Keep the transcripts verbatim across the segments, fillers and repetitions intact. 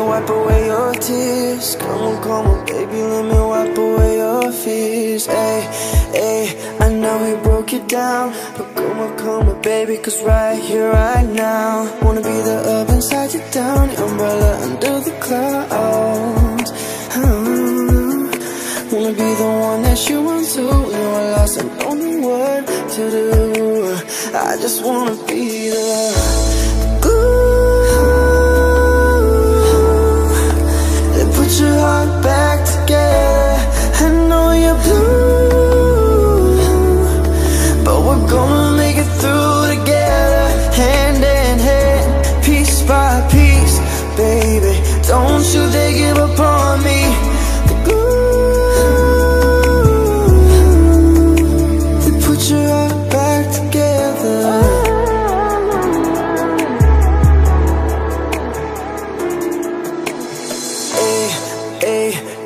Wipe away your tears. Come on, come on, baby, let me wipe away your fears. Ayy, ayy, I know he broke you down, but come on, come on, baby, cause right here, right now, wanna be the up inside you down, your umbrella under the clouds. mm-hmm. Wanna be the one that you want to. Now I lost and don't know what to do. I just wanna be the your heart back together. I know you're blue, but we're gonna make it through together, hand in hand, piece by piece. Baby, don't you dare give up on me. The glue that put your heart back together.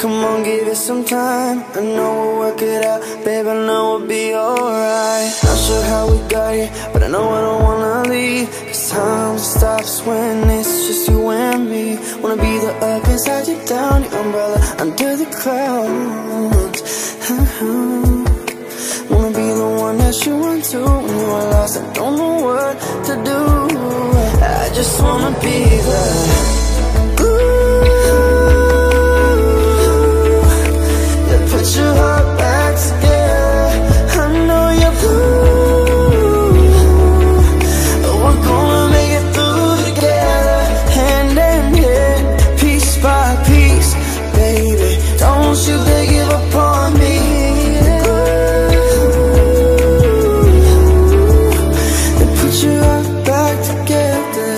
Come on, give it some time. I know we'll work it out, babe, I know we'll be alright. Not sure how we got here, but I know I don't wanna leave. Cause time stops when it's just you and me. Wanna be the up inside you down, your umbrella under the clouds. Wanna be the one that you want to. When you are lost, I don't know what to do. I just wanna be the put your heart back together. I know you're blue, but we're gonna make it through together, hand in hand, piece by piece. Baby, don't you dare give up on me. Ooh, and put your heart back together.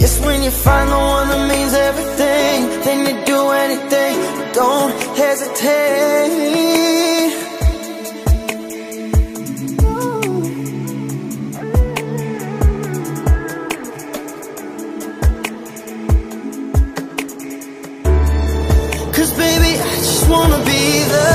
Yes, when you find the one that means everything, then you do anything, don't hesitate. Cause baby, I just wanna be the